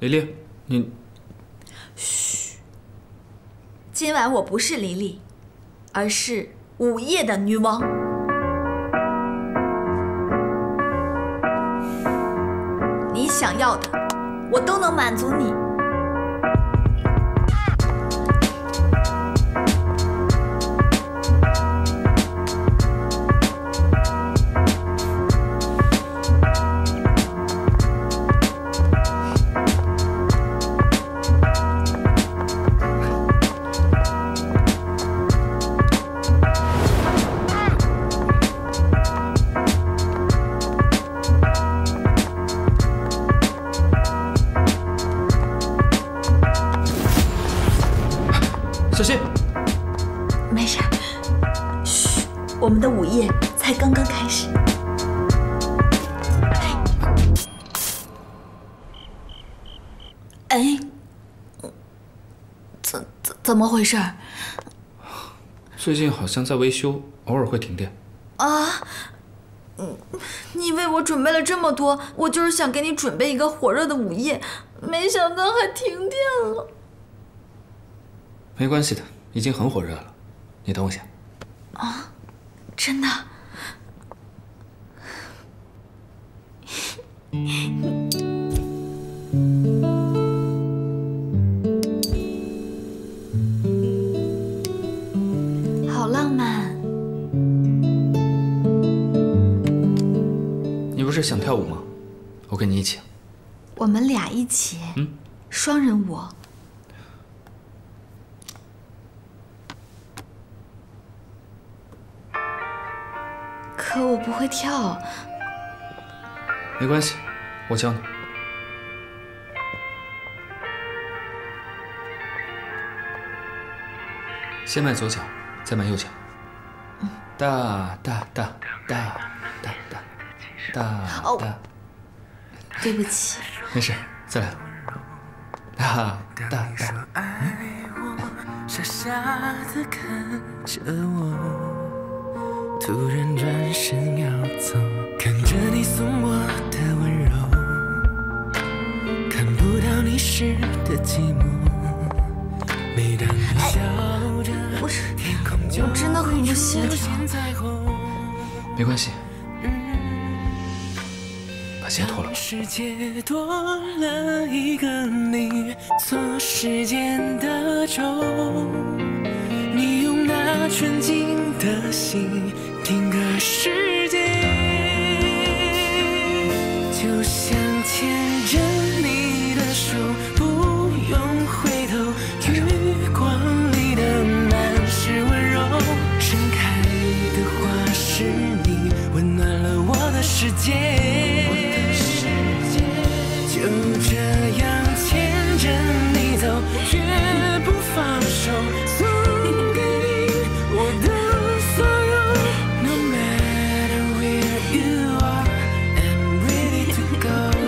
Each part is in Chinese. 黎黎，你……嘘，今晚我不是黎黎，而是午夜的女王。你想要的，我都能满足你。 怎么回事？最近好像在维修，偶尔会停电。啊，你为我准备了这么多，我就是想给你准备一个火热的午夜，没想到还停电了。没关系的，已经很火热了，你等我下。啊，真的？想跳舞吗？我跟你一起。我们俩一起。嗯，双人舞。可我不会跳。没关系，我教你。先迈左脚，再迈右脚。哒哒哒哒哒哒。 哦，对不起，没事，再来。哒哒哒。傻傻的看着我，突然转身要走，看着你送我的温柔，看不到你时的寂寞。每当你笑着，我真的很不协调。没关系。 鞋脱了。世界多了一个你，错时间的钟。你用那纯净的心定格世界，就像牵着你的手，不用回头。余光里的满是温柔，盛开的花是你，温暖了我的世界。 就这样牵着你走，绝不放手，送给你我的所有。No matter where you are, I'm ready to go。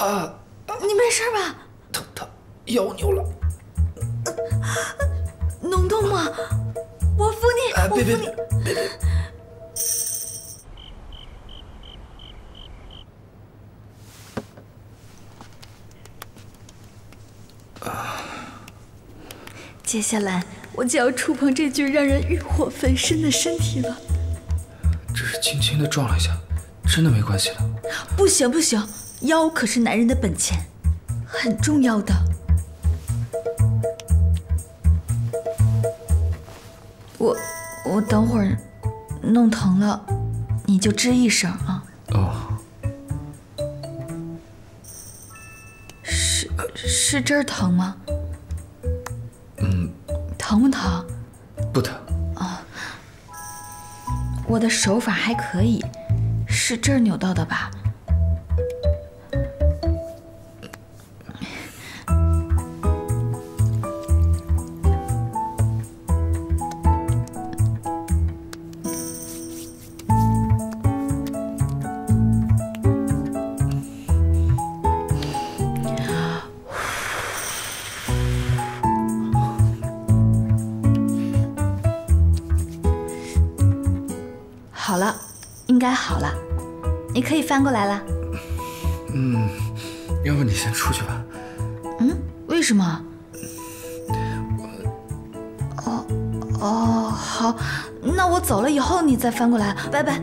啊！你没事吧？疼，腰扭了。能动吗？我扶你。哎，别！接下来我就要触碰这具让人欲火焚身的身体了。只是轻轻的撞了一下。 真的没关系的，不行，腰可是男人的本钱，很重要的。我等会儿弄疼了，你就吱一声啊。哦，是这儿疼吗？嗯，疼不疼？不疼。啊，我的手法还可以。 是这儿扭到的吧？好了，应该好了，你可以翻过来了。嗯，要不你先出去吧。嗯？为什么？哦，好，那我走了以后你再翻过来，拜拜。